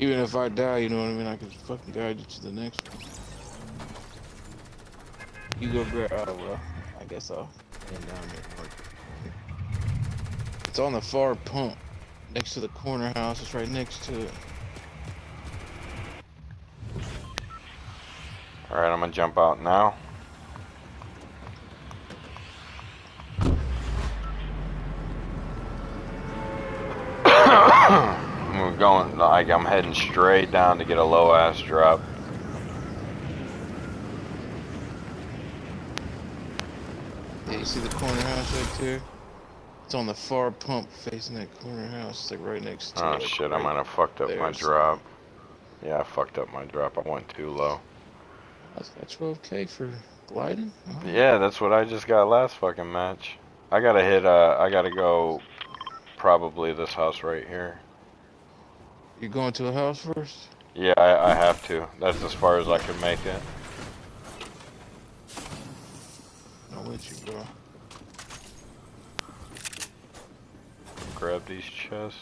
Even if I die, you know what I mean? I can fucking guide you to the next one. You go grab. Oh, well. I guess I'll end down there. It's on the far pump. Next to the corner house. It's right next to it. Alright, I'm gonna jump out now. We're going, like, I'm heading straight down to get a low ass drop. Yeah, you see the corner house right there? It's on the far pump facing that corner house. It's like right next to it. Oh shit, I might have fucked up my drop. Yeah, I fucked up my drop. I went too low. That's got 12K for gliding? Oh. Yeah, that's what I just got last fucking match. I gotta hit, I gotta go probably this house right here. You going to a house first? Yeah, I have to. That's as far as I can make it. I'm with you, bro. Grab these chests.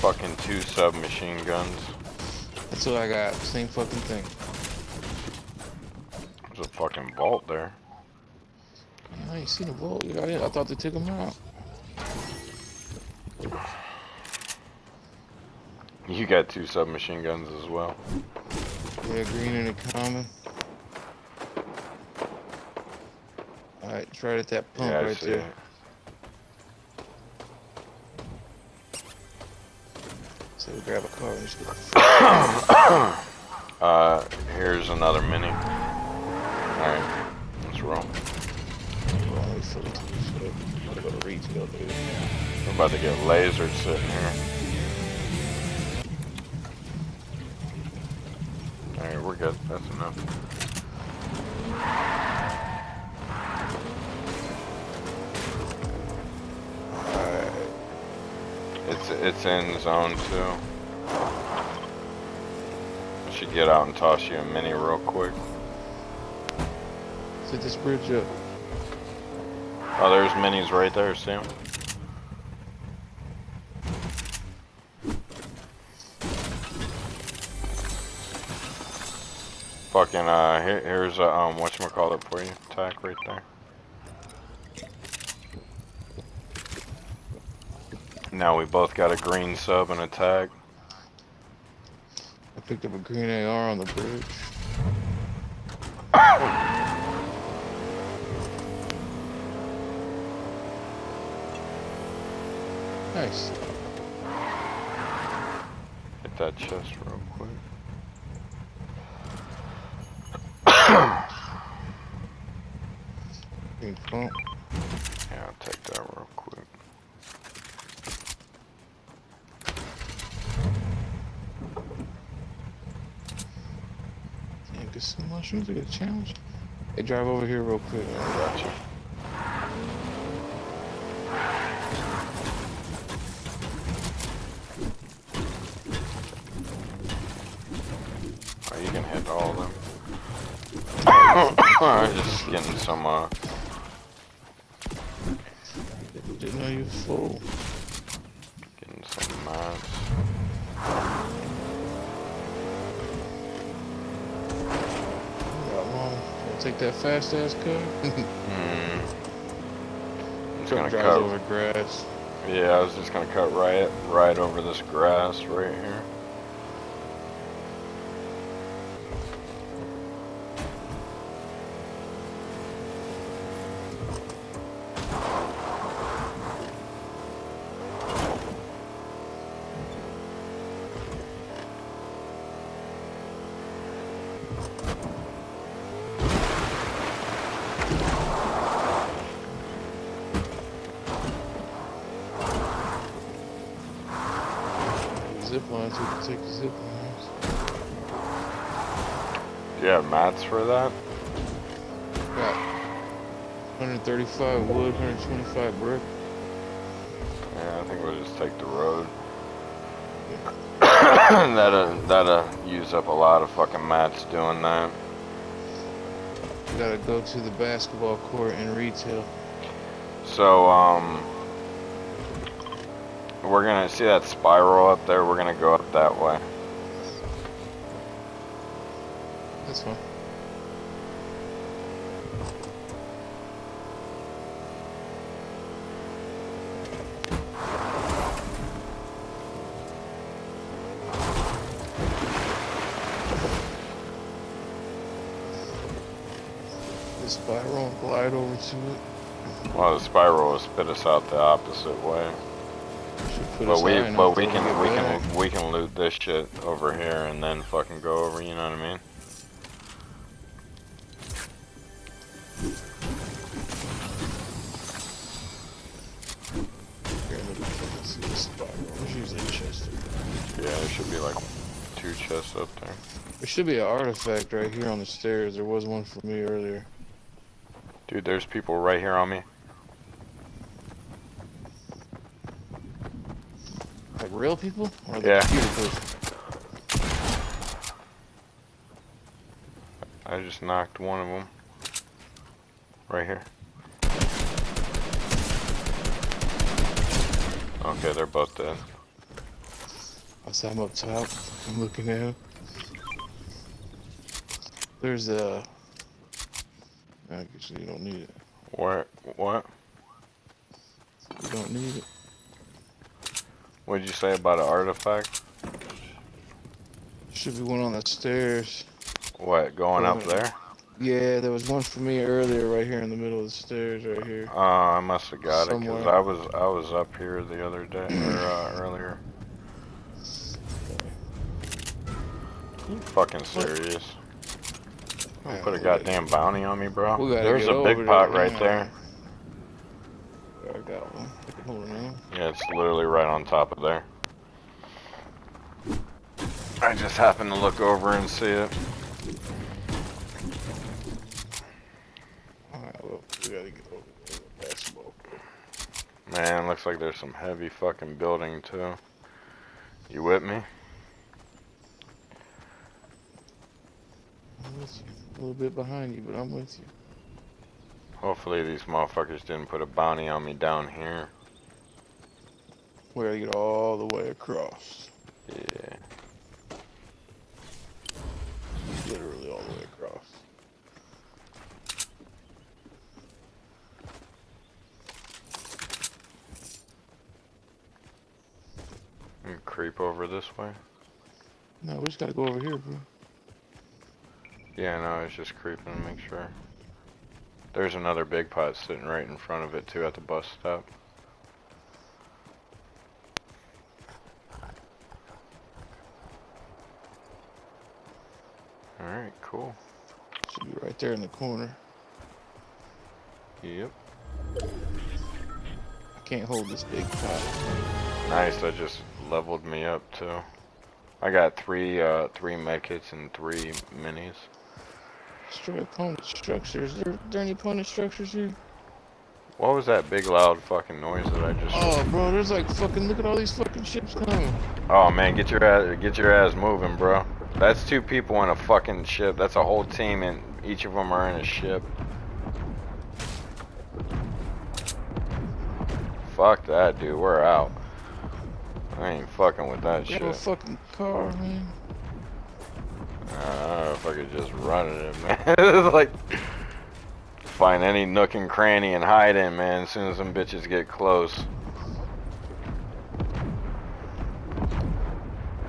Fucking 2 submachine guns. That's what I got. Same fucking thing. There's a fucking vault there. I ain't seen a vault. I thought they took them out. You got 2 submachine guns as well. Yeah, green and a common. Alright, it's right at that pump right there. It. So we grab a car and just get the here's another mini. Alright, let's roll. We're about to get lasered sitting here. Alright, we're good. That's enough. Alright. It's in zone 2. I should get out and toss you a mini real quick. Set this bridge up. Oh, there's minis right there, see them? Fucking here's a whatchamacallit for you, tack right there. Now we both got a green sub and a tag. I picked up a green AR on the bridge. Nice. Hit that chest real quick. Yeah, I'll take that real quick. Damn, get some mushrooms, I got a challenge. Hey, drive over here real quick. Gotcha. Oh, you can hit all of them. I'm just getting some, didn't know you full. Getting some mats. Take that fast ass cut. It's gonna cut over grass. Yeah, I was just gonna cut right over this grass right here. Ziplines, we can take the ziplines. Yeah, mats for that? Got 135 wood, 125 brick. Yeah, I think we'll just take the road. Yeah. That'll use up a lot of fucking mats doing that. Gotta go to the basketball court and retail. So, we're gonna see that spiral up there. We're gonna go up that way. That's fine. Spiral and glide over to it. Well, the spiral will spit us out the opposite way. But we can loot this shit over here and then fucking go over. You know what I mean? Yeah, there should be like 2 chests up there. There should be an artifact right here on the stairs. There was one for me earlier. Dude, there's people right here on me. Like real people? Or yeah. I just knocked one of them. Right here. Okay, they're both dead. I saw him up top. I'm looking at him. There's a... Actually, you don't need it. What? What? You don't need it. What did you say about an artifact? Should be one on the stairs. What? Going up there? Yeah, there was one for me earlier, right here in the middle of the stairs, right here. Oh, I must have got it because I was up here the other day or earlier. Are you fucking serious? Put a goddamn bounty on me, bro. There's a big pot right there. I got one. Hold on. Yeah, it's literally right on top of there. I just happened to look over and see it. Alright, well, we gotta get over to the basketball court. Man, looks like there's some heavy fucking building, too. You with me? I'm with you. A little bit behind you, but I'm with you. Hopefully these motherfuckers didn't put a bounty on me down here. Where I get all the way across. Yeah. Literally all the way across. You creep over this way? No, we just gotta go over here, bro. Yeah, no, I was just creeping to make sure. There's another big pot sitting right in front of it, too, at the bus stop. Alright, cool. Should be right there in the corner. Yep. I can't hold this big pot. Nice, that just leveled me up, too. I got 3 medkits and 3 minis. Destroy opponent structures. Are there any opponent structures here? What was that big loud fucking noise that I just... Oh, bro, there's like fucking... Look at all these fucking ships coming. Oh, man, get your ass moving, bro. That's 2 people in a fucking ship. That's a whole team, and each of them are in a ship. Fuck that, dude. We're out. I ain't fucking with that shit. Get a fucking car, man. I don't know if I could just run at it, man. It's like, find any nook and cranny and hide in, man, as soon as them bitches get close.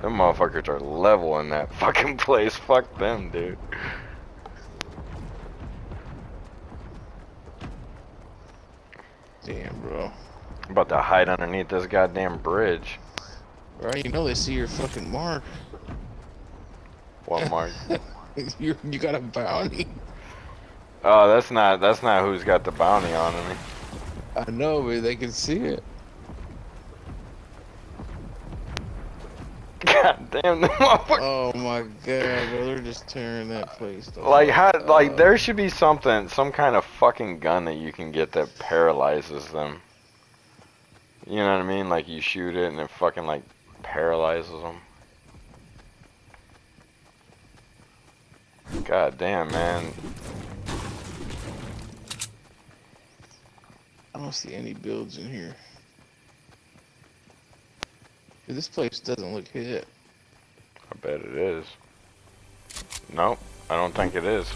Them motherfuckers are leveling that fucking place. Fuck them, dude. Damn, bro. I'm about to hide underneath this goddamn bridge. Right, you know they see your fucking mark. What mark? you got a bounty. Oh, that's not who's got the bounty on him. I know, but they can see it. God damn them motherfuckers. Oh my god, bro, they're just tearing that place down. Like how? Like there should be something, some kind of fucking gun that you can get that paralyzes them. You know what I mean? Like you shoot it and it fucking like paralyzes them. God damn, man. I don't see any builds in here. Dude, this place doesn't look hit. I bet it is. Nope, I don't think it is.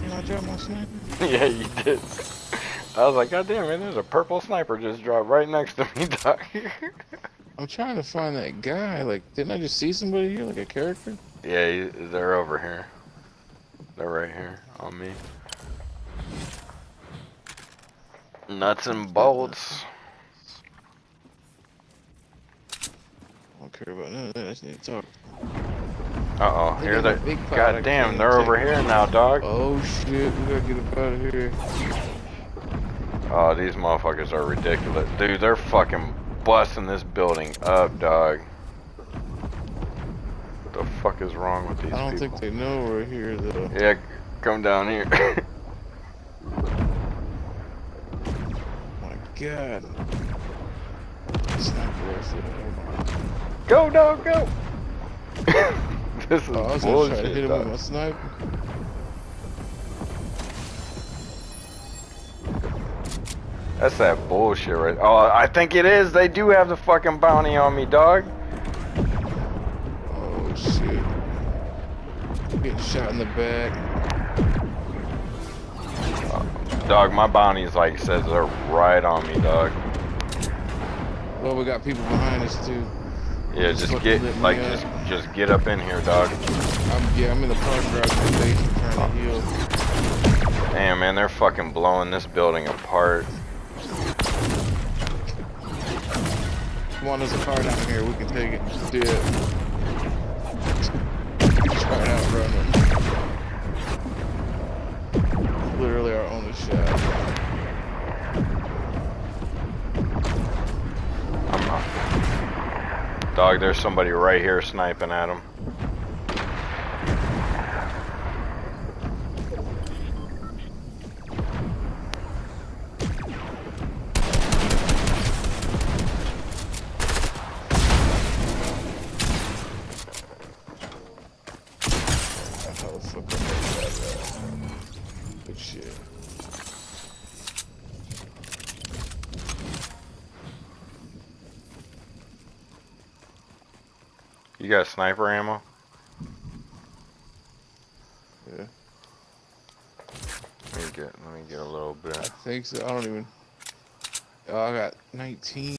Did I drop my sniper? Yeah, you did. I was like, God damn it, there's a purple sniper just dropped right next to me, Doc. I'm trying to find that guy. Like, didn't I just see somebody here, like a character? Yeah, they're over here. They're right here on me. Nuts and bolts. I don't care about none of that. I just need to talk. Uh oh, here they. God damn, they're over here now, dog. Oh shit, we gotta get up out of here. Oh, these motherfuckers are ridiculous, dude. They're fucking busting this building up, dog. What the fuck is wrong with these people? I don't think they know we're here, though. Yeah, come down here. God. It's not aggressive. Go, dog, go! This is bullshit, I was trying to hit him with my sniper. That's that bullshit right. Oh, I think it is. They do have the fucking bounty on me, dog. Oh, shit. I'm getting shot in the back. Dog, my bounties, like, says they're right on me, dog. Well, we got people behind us, too. Yeah, just get, like, just get up in here, dog. I'm in the park right now, trying to heal. Damn, man, they're fucking blowing this building apart. Come on, there's a car down here. We can take it. Just do it. Just try to outrun it. Literally our only shot. I'm not. Dog, there's somebody right here sniping at him. You got sniper ammo? Yeah. Let me get a little bit. I think so. I don't even. Oh, I got 19.